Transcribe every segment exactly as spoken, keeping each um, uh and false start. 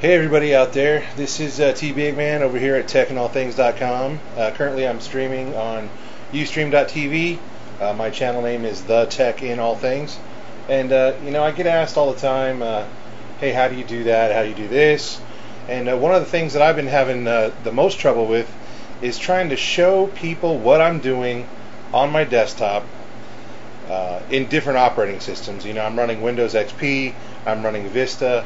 Hey everybody out there, this is uh, T Bigman over here at tech in all things dot com. Uh, currently I'm streaming on Ustream dot T V. Uh, my channel name is The Tech in All Things. And uh, you know, I get asked all the time, uh, hey, how do you do that? How do you do this? And uh, one of the things that I've been having uh, the most trouble with is trying to show people what I'm doing on my desktop uh, in different operating systems. You know, I'm running Windows X P, I'm running Vista,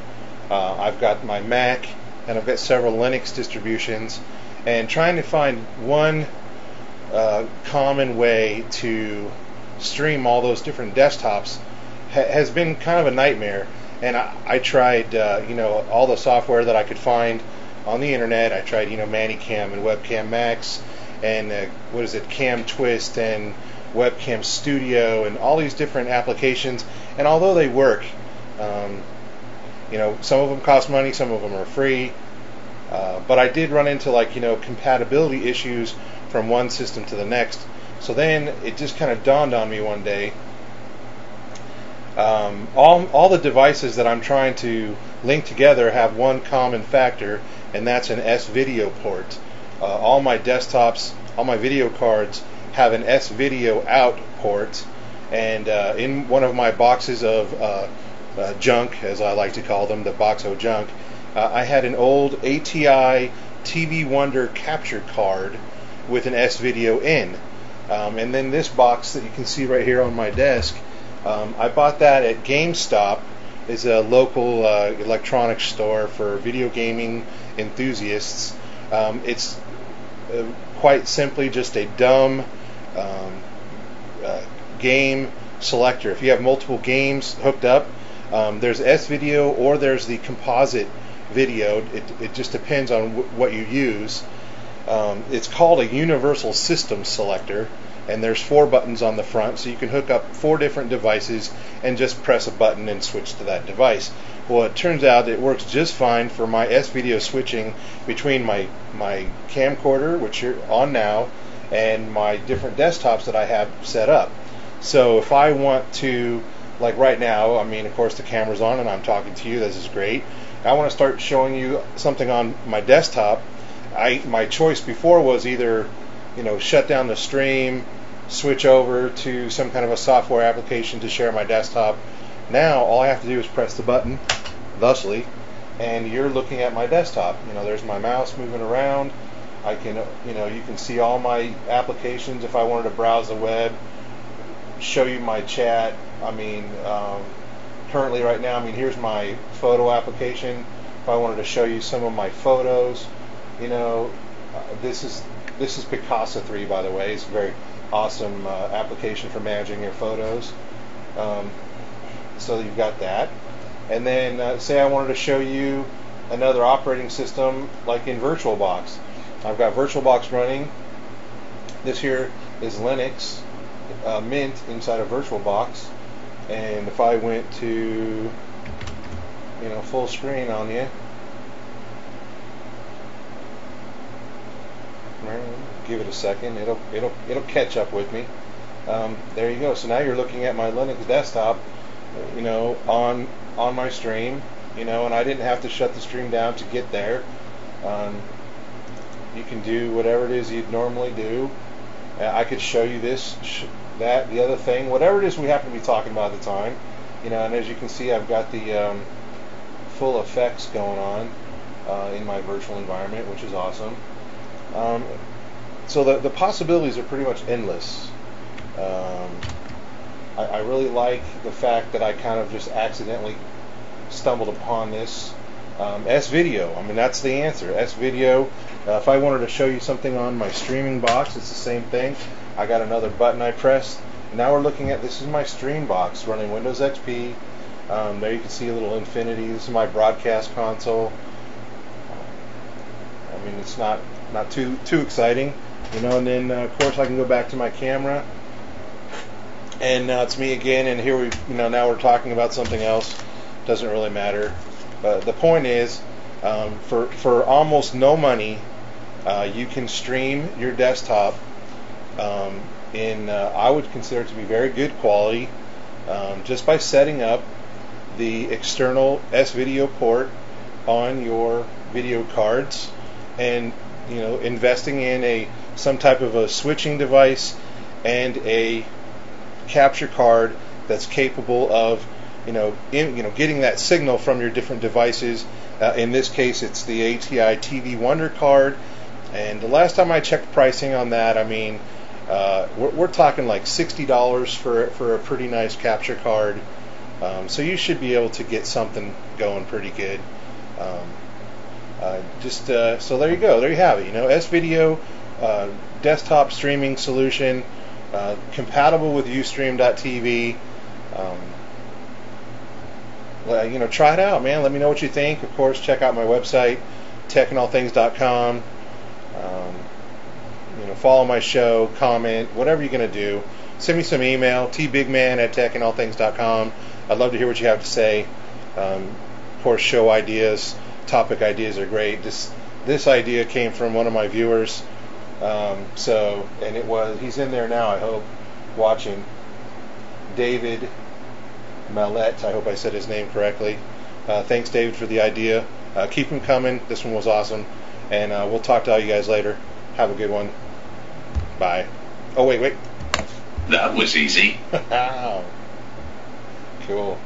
Uh, I've got my Mac, and I've got several Linux distributions, and trying to find one uh, common way to stream all those different desktops ha has been kind of a nightmare. And I, I tried, uh, you know, all the software that I could find on the internet. I tried, you know, ManyCam and Webcam Max, and uh, what is it, CamTwist and Webcam Studio, and all these different applications. And although they work, um, you know, some of them cost money, some of them are free, uh, but I did run into, like, you know, compatibility issues from one system to the next. So then it just kind of dawned on me one day, um, all, all the devices that I'm trying to link together have one common factor, and that's an S video port. Uh, all my desktops, all my video cards have an S video out port, and uh, in one of my boxes of uh, Uh, junk, as I like to call them, the box of junk, uh, I had an old A T I T V Wonder capture card with an S video in, um, and then this box that you can see right here on my desk, um, I bought that at GameStop. It's a local uh, electronics store for video gaming enthusiasts. Um, it's uh, quite simply just a dumb um, uh, game selector. If you have multiple games hooked up, Um, there's S video or there's the composite video. It, it just depends on w what you use. Um, it's called a universal system selector, and there's four buttons on the front, so you can hook up four different devices and just press a button and switch to that device. Well, it turns out it works just fine for my S video switching between my, my camcorder, which you're on now, and my different desktops that I have set up. So if I want to, like right now, I mean, of course the camera's on and I'm talking to you, this is great. I want to start showing you something on my desktop. I my choice before was either, you know, shut down the stream, switch over to some kind of a software application to share my desktop. Now all I have to do is press the button, thusly, and you're looking at my desktop. You know, there's my mouse moving around. I can, you know, you can see all my applications if I wanted to browse the web, show you my chat. I mean, um, currently right now, I mean, here's my photo application. If I wanted to show you some of my photos, you know, uh, this is this is Picasa three, by the way. It's a very awesome uh, application for managing your photos. Um, so you've got that. And then uh, say I wanted to show you another operating system, like in VirtualBox. I've got VirtualBox running. This here is Linux. Uh, Mint inside of VirtualBox, and if I went to, you know, full screen on you, give it a second, it'll it'll it'll catch up with me. Um, there you go. So now you're looking at my Linux desktop, you know, on on my stream, you know, and I didn't have to shut the stream down to get there. Um, you can do whatever it is you'd normally do. Uh, I could show you this, sh that, the other thing, whatever it is we happen to be talking about at the time, you know. And as you can see, I've got the um, full effects going on uh, in my virtual environment, which is awesome. Um, so the the possibilities are pretty much endless. Um, I, I really like the fact that I kind of just accidentally stumbled upon this. Um, S video, I mean, that's the answer. S video, uh, if I wanted to show you something on my streaming box, it's the same thing. I got another button I pressed. Now we're looking at, this is my stream box running Windows X P. Um, there you can see a little infinity. This is my broadcast console. I mean, it's not not too too exciting, you know. And then uh, of course I can go back to my camera, and now uh, it's me again, and here we, you know, now we're talking about something else. Doesn't really matter. Uh, the point is, um, for for almost no money, uh, you can stream your desktop um, in uh, I would consider it to be very good quality, um, just by setting up the external S video port on your video cards, and you know, investing in a some type of a switching device and a capture card that's capable of you know in, you know getting that signal from your different devices. Uh, in this case, it's the A T I T V Wonder card, and the last time I checked pricing on that, I mean, uh, we're, we're talking like sixty dollars for for a pretty nice capture card. Um, so you should be able to get something going pretty good. Um, uh, just uh, so there you go, there you have it. You know, S-video uh, desktop streaming solution, uh, compatible with Ustream dot T V. Um, well, you know, try it out, man. Let me know what you think. Of course, check out my website, tech in all things dot com. Um, you know, follow my show, comment, whatever you're gonna do. Send me some email, t big man at tech in all things dot com. I'd love to hear what you have to say. Um, of course, show ideas, topic ideas are great. This this idea came from one of my viewers. Um, so, and it was, he's in there now, I hope, watching. David Mallette, I hope I said his name correctly. Uh, thanks, David, for the idea. Uh, keep them coming. This one was awesome. And uh, we'll talk to all you guys later. Have a good one. Bye. Oh, wait, wait. That was easy. Cool.